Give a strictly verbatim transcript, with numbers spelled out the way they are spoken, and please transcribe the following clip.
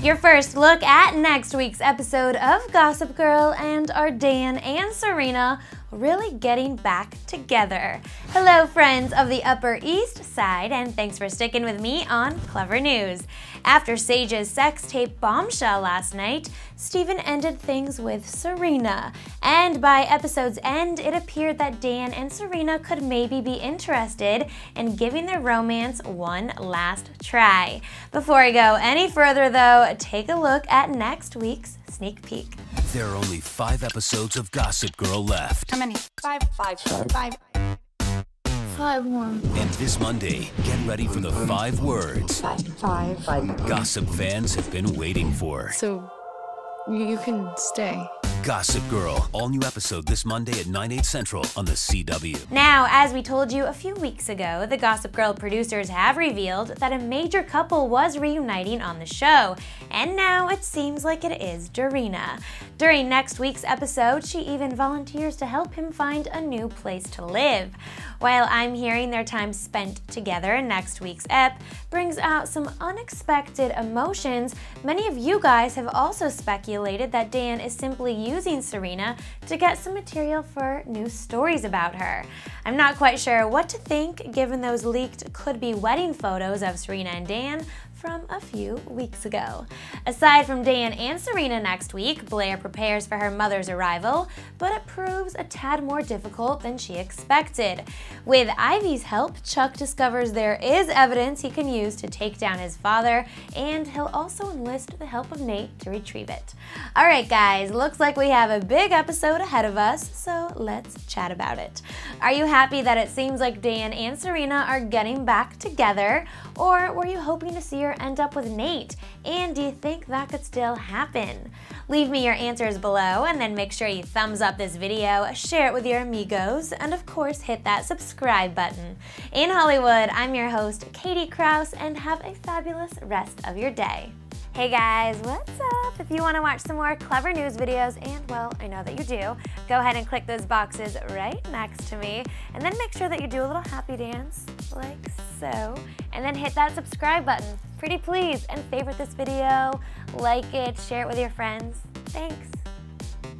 Your first look at next week's episode of Gossip Girl, and are Dan and Serena really getting back together? Hello friends of the Upper East Side, and thanks for sticking with me on Clevver News. After Sage's sex tape bombshell last night, Steven ended things with Serena, and by episode's end it appeared that Dan and Serena could maybe be interested in giving their romance one last try. Before I go any further though, take a look at next week's sneak peek. There are only five episodes of Gossip Girl left. How many? Five, five, five, five, five more. And this Monday, get ready for the five words five, five, five. Gossip fans have been waiting for. So, you can stay. Gossip Girl, all new episode this Monday at nine, eight central on the C W. Now, as we told you a few weeks ago, the Gossip Girl producers have revealed that a major couple was reuniting on the show, and now it seems like it is Derena. During next week's episode, she even volunteers to help him find a new place to live. While I'm hearing their time spent together in next week's ep brings out some unexpected emotions, many of you guys have also speculated that Dan is simply using Serena to get some material for new stories about her. I'm not quite sure what to think given those leaked could-be wedding photos of Serena and Dan from a few weeks ago. Aside from Dan and Serena next week, Blair prepares for her mother's arrival, but it proves a tad more difficult than she expected. With Ivy's help, Chuck discovers there is evidence he can use to take down his father, and he'll also enlist the help of Nate to retrieve it. Alright guys, looks like we have a big episode ahead of us, so let's chat about it. Are you happy that it seems like Dan and Serena are getting back together, or were you hoping to see her end up with Nate? And do you think that could still happen? Leave me your answers below, and then make sure you thumbs up this video, share it with your amigos, and of course hit that subscribe button. In Hollywood, I'm your host Katie Krause, and have a fabulous rest of your day. Hey guys, what's up? If you want to watch some more Clevver News videos, and well, I know that you do, go ahead and click those boxes right next to me, and then make sure that you do a little happy dance, like so, and then hit that subscribe button, pretty please, and favorite this video, like it, share it with your friends. Thanks.